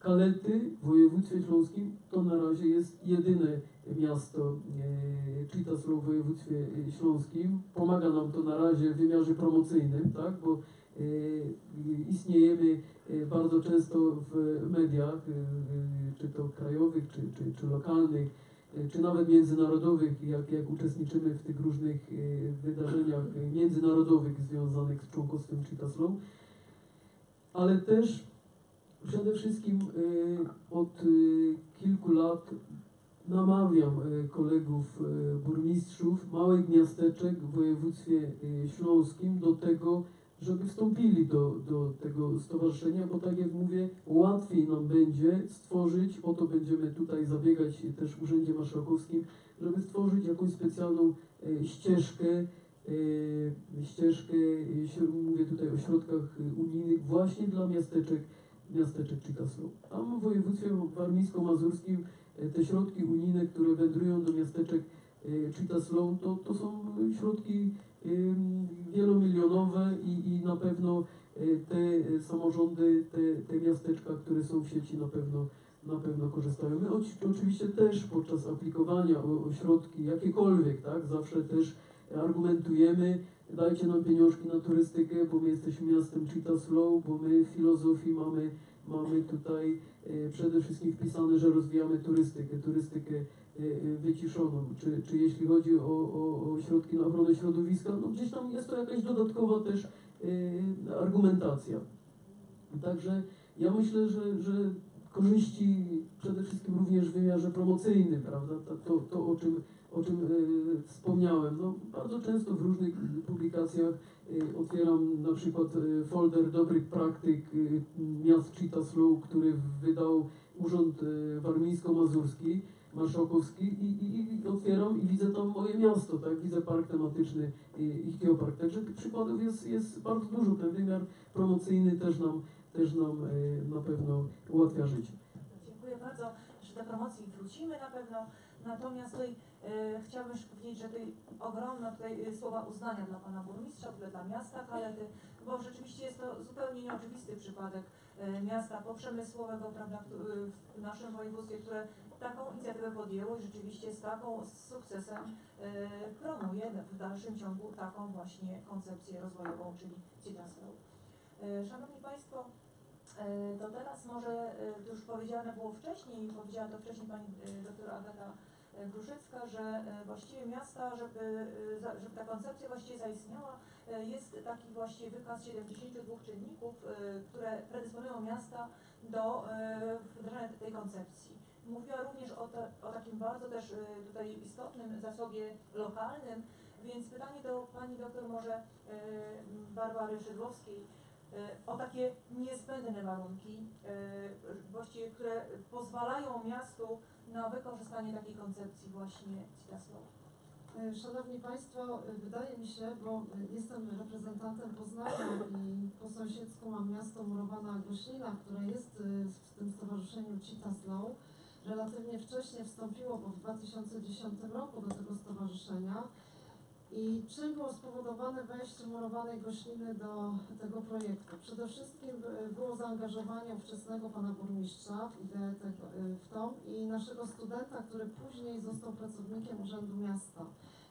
Kalety w województwie śląskim to na razie jest jedyne miasto Cittaslow w województwie śląskim. Pomaga nam to na razie w wymiarze promocyjnym, tak? Bo istniejemy bardzo często w mediach, czy to krajowych, czy, czy, czy lokalnych, czy nawet międzynarodowych, jak, jak uczestniczymy w tych różnych wydarzeniach międzynarodowych związanych z członkostwem Cittaslow, ale też przede wszystkim od kilku lat namawiam kolegów burmistrzów małych miasteczek w województwie śląskim do tego, żeby wstąpili do, do tego stowarzyszenia, bo tak jak mówię, łatwiej nam będzie stworzyć, o to będziemy tutaj zabiegać też w Urzędzie Marszałkowskim, żeby stworzyć jakąś specjalną ścieżkę, ścieżkę, mówię tutaj o środkach unijnych właśnie dla miasteczek, miasteczek Cittaslow. Tam w województwie warmińsko-mazurskim te środki unijne, które wędrują do miasteczek Cittaslow, to, to są środki wielomilionowe i, i na pewno te samorządy, te, te miasteczka, które są w sieci, na pewno, na pewno korzystają. My oczywiście też podczas aplikowania o, o środki jakiekolwiek, tak, zawsze też argumentujemy, dajcie nam pieniążki na turystykę, bo my jesteśmy miastem Cittaslow, bo my w filozofii mamy, mamy tutaj przede wszystkim wpisane, że rozwijamy turystykę, turystykę wyciszoną. Czy, czy jeśli chodzi o, o, o środki na ochronę środowiska, no gdzieś tam jest to jakaś dodatkowa też argumentacja. Także ja myślę, że, że korzyści przede wszystkim również w wymiarze promocyjnym, prawda? To, to o czym o czym e, wspomniałem. No, bardzo często w różnych publikacjach e, otwieram na przykład e, folder dobrych praktyk e, miast Cittaslow, który wydał Urząd e, Warmińsko-Mazurski, Marszałkowski i, i, i otwieram i widzę tam moje miasto, tak? Widzę park tematyczny e, Ichtyopon. Także tych przykładów jest, jest bardzo dużo. Ten wymiar promocyjny też nam, też nam e, na pewno ułatwia życie. Dziękuję bardzo. Jeszcze do promocji wrócimy na pewno. Natomiast tutaj e, chciałabym jeszcze powiedzieć, że tutaj ogromne tutaj słowa uznania dla pana burmistrza, dla miasta Kalety, bo rzeczywiście jest to zupełnie nieoczywisty przypadek e, miasta poprzemysłowego, prawda, w naszym województwie, które taką inicjatywę podjęło i rzeczywiście z taką z sukcesem e, promuje w dalszym ciągu taką właśnie koncepcję rozwojową, czyli Cittaslow. E, Szanowni Państwo, e, to teraz może, e, to już powiedziane było wcześniej, powiedziała to wcześniej pani e, doktor Agata Gruszewska, że właściwie miasta, żeby, żeby ta koncepcja właściwie zaistniała, jest taki właśnie wykaz siedemdziesięciu dwóch czynników, które predysponują miasta do wdrażania tej koncepcji. Mówiła również o, te, o takim bardzo też tutaj istotnym zasobie lokalnym, więc pytanie do pani doktor może Barbary Szydłowskiej o takie niezbędne warunki, właściwie, które pozwalają miastu na wykorzystanie takiej koncepcji właśnie Cittaslow. Szanowni Państwo, wydaje mi się, bo jestem reprezentantem Poznania i po sąsiedzku mam miasto Murowana Goślina, które jest w tym stowarzyszeniu Cittaslow. Relatywnie wcześnie wstąpiło, bo w dwa tysiące dziesiątym roku do tego stowarzyszenia. I czym było spowodowane wejście Murowanej Gośliny do tego projektu? Przede wszystkim było zaangażowanie ówczesnego pana burmistrza w ideę tego, w tą i naszego studenta, który później został pracownikiem Urzędu Miasta.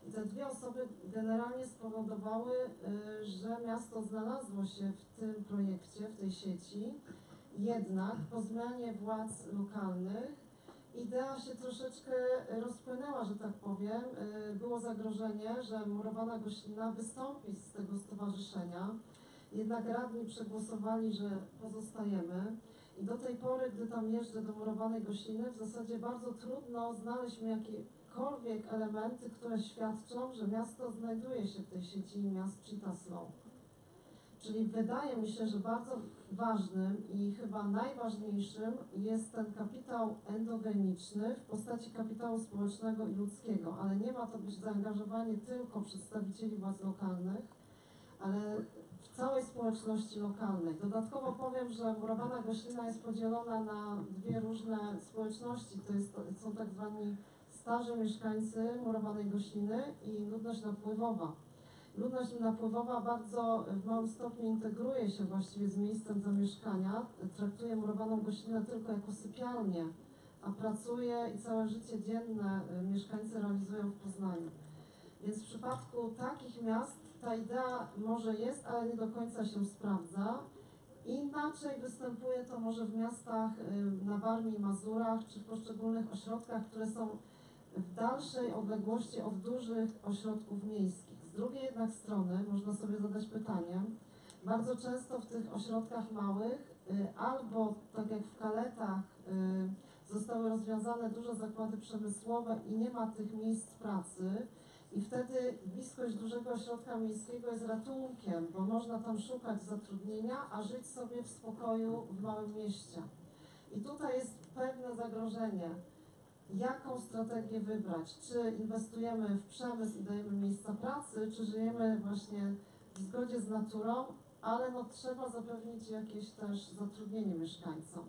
I te dwie osoby generalnie spowodowały, że miasto znalazło się w tym projekcie, w tej sieci. Jednak po zmianie władz lokalnych idea się troszeczkę rozpłynęła, że tak powiem. Było zagrożenie, że Murowana Goślina wystąpi z tego stowarzyszenia. Jednak radni przegłosowali, że pozostajemy. I do tej pory, gdy tam jeżdżę do Murowanej Gośliny, w zasadzie bardzo trudno znaleźć mi jakiekolwiek elementy, które świadczą, że miasto znajduje się w tej sieci miast Cittaslow. Czyli wydaje mi się, że bardzo ważnym i chyba najważniejszym jest ten kapitał endogeniczny w postaci kapitału społecznego i ludzkiego, ale nie ma to być zaangażowanie tylko przedstawicieli władz lokalnych, ale w całej społeczności lokalnej. Dodatkowo powiem, że Murowana Goślina jest podzielona na dwie różne społeczności. To jest, są tak zwani starzy mieszkańcy Murowanej Gośliny i ludność napływowa. Ludność napływowa bardzo w małym stopniu integruje się właściwie z miejscem zamieszkania, traktuje Murowaną Goślinę tylko jako sypialnię, a pracuje i całe życie dzienne mieszkańcy realizują w Poznaniu. Więc w przypadku takich miast ta idea może jest, ale nie do końca się sprawdza. Inaczej występuje to może w miastach na Warmii i Mazurach, czy w poszczególnych ośrodkach, które są w dalszej odległości od dużych ośrodków miejskich. Z drugiej jednak strony można sobie zadać pytanie, bardzo często w tych ośrodkach małych albo, tak jak w Kaletach, zostały rozwiązane duże zakłady przemysłowe i nie ma tych miejsc pracy. I wtedy bliskość dużego ośrodka miejskiego jest ratunkiem, bo można tam szukać zatrudnienia, a żyć sobie w spokoju w małym mieście. I tutaj jest pewne zagrożenie, jaką strategię wybrać. Czy inwestujemy w przemysł i dajemy miejsca pracy, czy żyjemy właśnie w zgodzie z naturą, ale no trzeba zapewnić jakieś też zatrudnienie mieszkańcom.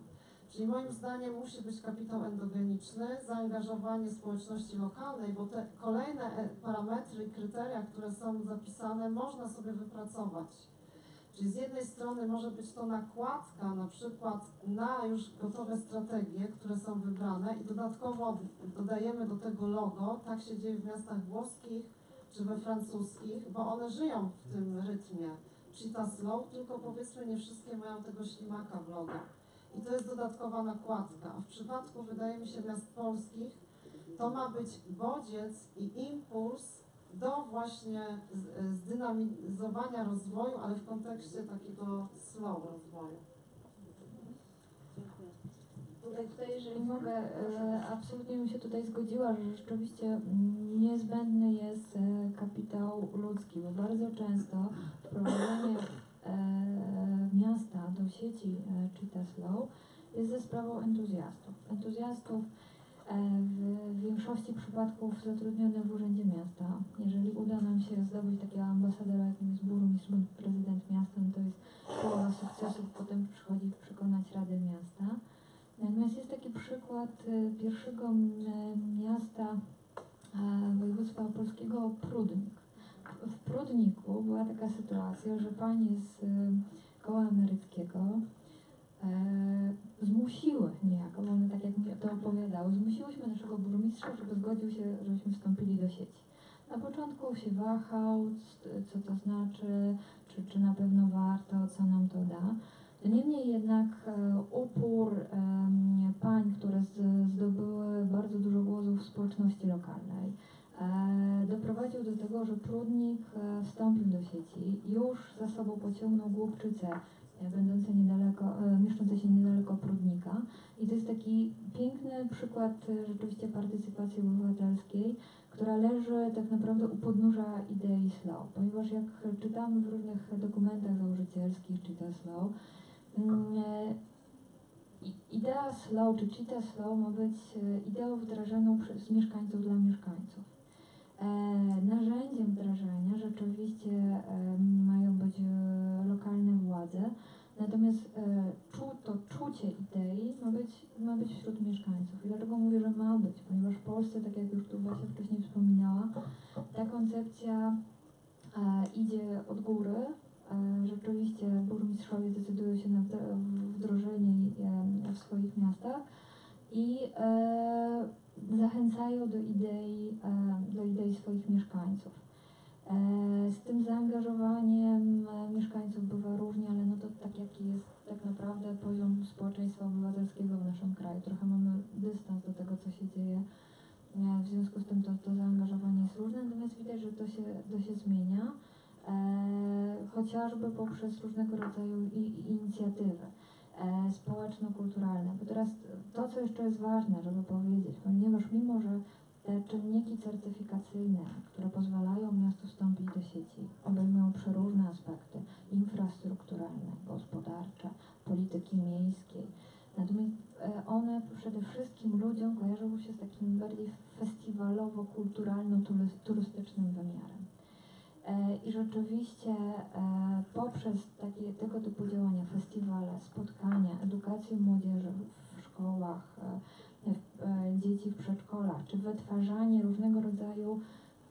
Czyli moim zdaniem musi być kapitał endogeniczny, zaangażowanie społeczności lokalnej, bo te kolejne parametry, kryteria, które są zapisane, można sobie wypracować. Czyli z jednej strony może być to nakładka na przykład na już gotowe strategie, które są wybrane i dodatkowo dodajemy do tego logo, tak się dzieje w miastach włoskich czy we francuskich, bo one żyją w tym rytmie Cittaslow, tylko powiedzmy nie wszystkie mają tego ślimaka w logo. I to jest dodatkowa nakładka. A w przypadku, wydaje mi się, miast polskich to ma być bodziec i impuls do właśnie zdynamizowania rozwoju, ale w kontekście takiego slow rozwoju. Dziękuję. Tutaj, tutaj jeżeli mogę, absolutnie bym się tutaj zgodziła, że rzeczywiście niezbędny jest kapitał ludzki, bo bardzo często wprowadzenie miasta do sieci Cittaslow jest ze sprawą entuzjastów. Entuzjastów w większości przypadków zatrudnionych w Urzędzie Miasta. Jeżeli uda nam się zdobyć takiego ambasadora, jakim jest burmistrz bądź prezydent miasta, no to jest połowa sukcesów, potem przychodzi przekonać Radę Miasta. Natomiast jest taki przykład pierwszego miasta województwa polskiego, Prudnik. W Prudniku była taka sytuacja, że pani z koła emeryckiego e, zmusiły niejako, bo one tak jak mi to opowiadały, zmusiłyśmy naszego burmistrza, żeby zgodził się, żebyśmy wstąpili do sieci. Na początku się wahał, co to znaczy, czy, czy na pewno warto, co nam to da. Niemniej jednak e, upór e, pań, które z, zdobyły bardzo dużo głosów w społeczności lokalnej, doprowadził do tego, że Prudnik wstąpił do sieci, już za sobą pociągnął Głupczyce, będące niedaleko, mieszczące się niedaleko Prudnika. I to jest taki piękny przykład rzeczywiście partycypacji obywatelskiej, która leży tak naprawdę u podnóża idei slow, ponieważ jak czytamy w różnych dokumentach założycielskich Cittaslow, idea slow czy Cittaslow ma być ideą wdrażaną przez mieszkańców dla mieszkańców. Narzędziem wdrażania rzeczywiście mają być lokalne władze, natomiast to czucie idei ma być, ma być wśród mieszkańców. I dlaczego mówię, że ma być? Ponieważ w Polsce, tak jak już tu właśnie wcześniej wspominała, ta koncepcja idzie od góry. Rzeczywiście burmistrzowie decydują się na wdrożenie w swoich miastach i zachęcają do idei, do idei swoich mieszkańców. Z tym zaangażowaniem mieszkańców bywa różnie, ale no to tak jaki jest tak naprawdę poziom społeczeństwa obywatelskiego w naszym kraju. Trochę mamy dystans do tego, co się dzieje, w związku z tym to, to zaangażowanie jest różne, natomiast widać, że to się, to się zmienia, chociażby poprzez różnego rodzaju inicjatywy. społeczno-kulturalne. Bo teraz to, co jeszcze jest ważne, żeby powiedzieć, ponieważ mimo, że te czynniki certyfikacyjne, które pozwalają miastu wstąpić do sieci, obejmują przeróżne aspekty infrastrukturalne, gospodarcze, polityki miejskiej. Natomiast one przede wszystkim ludziom kojarzą się z takim bardziej festiwalowo-kulturalno-turystycznym wymiarem. I rzeczywiście poprzez takie, tego typu działania, festiwale, spotkania, edukację młodzieży w szkołach, dzieci w przedszkolach, czy wytwarzanie różnego rodzaju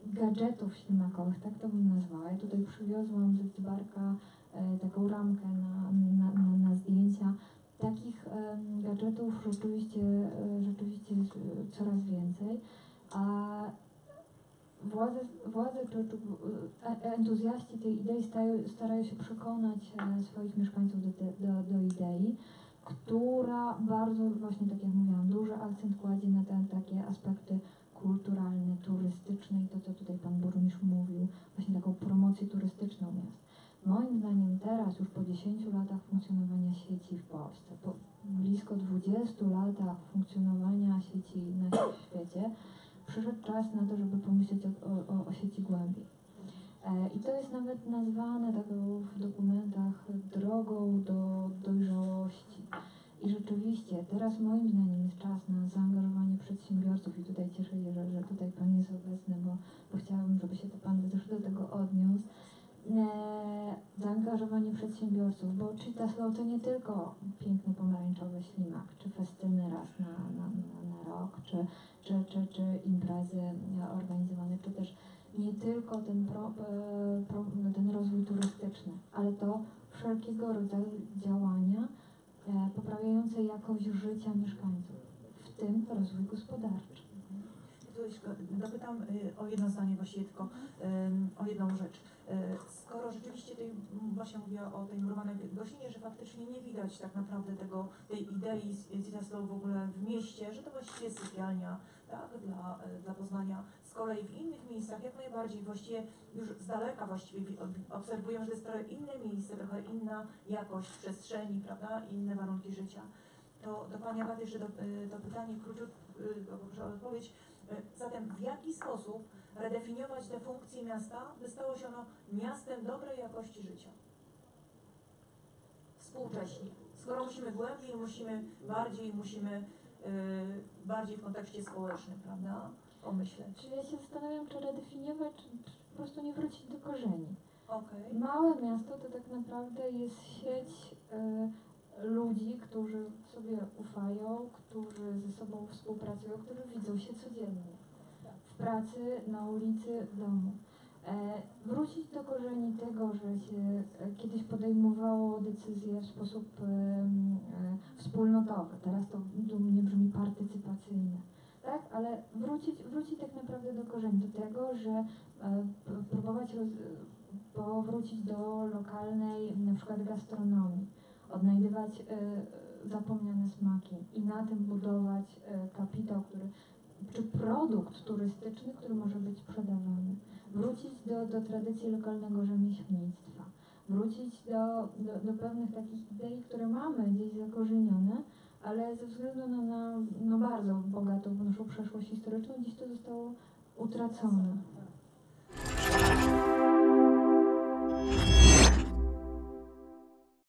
gadżetów ślimakowych, tak to bym nazwała. Ja tutaj przywiozłam z Lidzbarka taką ramkę na, na, na, na zdjęcia. Takich gadżetów rzeczywiście, rzeczywiście jest coraz więcej, a władze, władze czy, czy entuzjaści tej idei stają, starają się przekonać swoich mieszkańców do, do, do idei, która bardzo, właśnie tak jak mówiłam, duży akcent kładzie na te takie aspekty kulturalne, turystyczne i to, co tutaj pan burmistrz mówił, właśnie taką promocję turystyczną miast. Moim zdaniem teraz, już po dziesięciu latach funkcjonowania sieci w Polsce, po blisko dwudziestu latach funkcjonowania sieci na świecie, przyszedł czas na to, żeby pomyśleć o, o, o sieci głębiej. E, I to jest nawet nazwane taką w dokumentach drogą do dojrzałości. I rzeczywiście teraz moim zdaniem jest czas na zaangażowanie przedsiębiorców i tutaj cieszę się, że, że tutaj pan jest obecny, bo, bo chciałabym, żeby się to pan też do tego odniósł. Zaangażowanie przedsiębiorców, bo Cittaslow to nie tylko piękny pomarańczowy ślimak, czy festyny raz na, na, na, na rok, czy, czy, czy, czy imprezy organizowane, czy też nie tylko ten, pro, pro, ten rozwój turystyczny, ale to wszelkiego rodzaju działania poprawiające jakość życia mieszkańców, w tym rozwój gospodarczy. Dopytam o jedno zdanie właściwie tylko, o jedną rzecz. Skoro rzeczywiście, tej, właśnie mówiła o tej Murowanej Goślinie, że faktycznie nie widać tak naprawdę tego, tej idei Cittaslow w ogóle w mieście, że to właściwie jest sypialnia, tak, dla, dla Poznania. Z kolei w innych miejscach jak najbardziej właściwie już z daleka właściwie obserwujemy, że to jest trochę inne miejsce, trochę inna jakość przestrzeni, prawda, inne warunki życia. To do pani Agaty jeszcze to, to pytanie króciutko, odpowiedź. Zatem w jaki sposób redefiniować te funkcje miasta, by stało się ono miastem dobrej jakości życia? Współcześnie. Skoro musimy głębiej, musimy bardziej, musimy yy, bardziej w kontekście społecznym, prawda, pomyśleć. Czy ja się zastanawiam, czy redefiniować, czy, czy po prostu nie wrócić do korzeni. Okay. Małe miasto to tak naprawdę jest sieć yy, ludzi, którzy sobie ufają, którzy ze sobą współpracują, którzy widzą się codziennie. W pracy, na ulicy, w domu. E, wrócić do korzeni tego, że się e, kiedyś podejmowało decyzje w sposób e, e, wspólnotowy. Teraz to do mnie brzmi partycypacyjne. Tak? Ale wrócić, wrócić tak naprawdę do korzeni, do tego, że e, próbować roz, powrócić do lokalnej na przykład gastronomii. Odnajdywać y, zapomniane smaki i na tym budować y, kapitał, który, czy produkt turystyczny, który może być sprzedawany. Wrócić do, do tradycji lokalnego rzemieślnictwa. Wrócić do, do, do pewnych takich idei, które mamy gdzieś zakorzenione, ale ze względu na, na no bardzo bogatą naszą przeszłość historyczną, gdzieś to zostało utracone.